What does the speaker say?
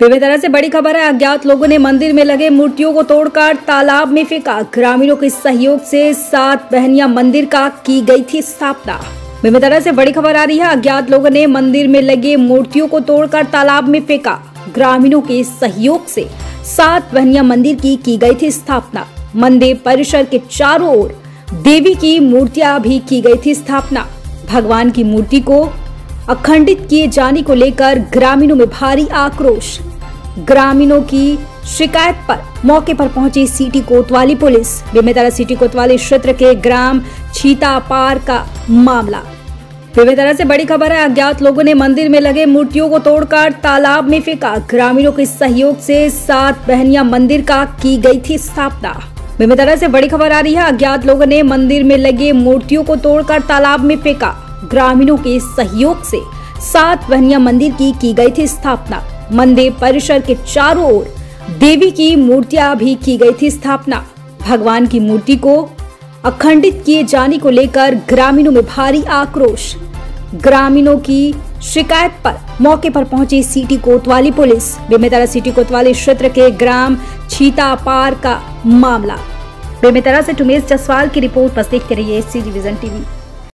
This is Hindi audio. बेमेतरा से बड़ी खबर है। अज्ञात लोगों ने मंदिर में लगे मूर्तियों को तोड़कर तालाब में फेंका। ग्रामीणों के सहयोग से सात बहनिया मंदिर का की गई थी स्थापना। बेमेतरा से बड़ी खबर आ रही है। अज्ञात लोगों ने मंदिर में लगे मूर्तियों को तोड़कर तालाब में फेंका। ग्रामीणों के सहयोग से सात बहनिया मंदिर की गई थी स्थापना। मंदिर परिसर के चारों ओर देवी की मूर्तियां भी की गई थी स्थापना। भगवान की मूर्ति को अखंडित किए जाने को लेकर ग्रामीणों में भारी आक्रोश। ग्रामीणों की शिकायत पर मौके पर पहुंची सिटी कोतवाली पुलिस। बेमेतरा सिटी कोतवाली क्षेत्र के ग्राम छीता पार का मामला। बेमेतरा से बड़ी खबर है। अज्ञात लोगों ने मंदिर में लगे मूर्तियों को तोड़कर तालाब में फेंका। ग्रामीणों के सहयोग से सात बहनिया मंदिर का की गई थी स्थापना। बेमेतरा से बड़ी खबर आ रही है। अज्ञात लोगों ने मंदिर में लगे मूर्तियों को तोड़कर तालाब में फेंका। ग्रामीणों के सहयोग से सात बहनिया मंदिर की गई थी स्थापना। मंदिर परिसर के चारों ओर देवी की मूर्तियां भी की गई थी स्थापना। भगवान की मूर्ति को अखंडित किए जाने को लेकर ग्रामीणों में भारी आक्रोश। ग्रामीणों की शिकायत पर मौके पर पहुंची सिटी कोतवाली पुलिस। बेमेतरा सिटी कोतवाली क्षेत्र के ग्राम छीता पार का मामला। बेमेतरा से उमेश जसवाल की रिपोर्ट। बस देखते रहिए सीजी विजन टीवी।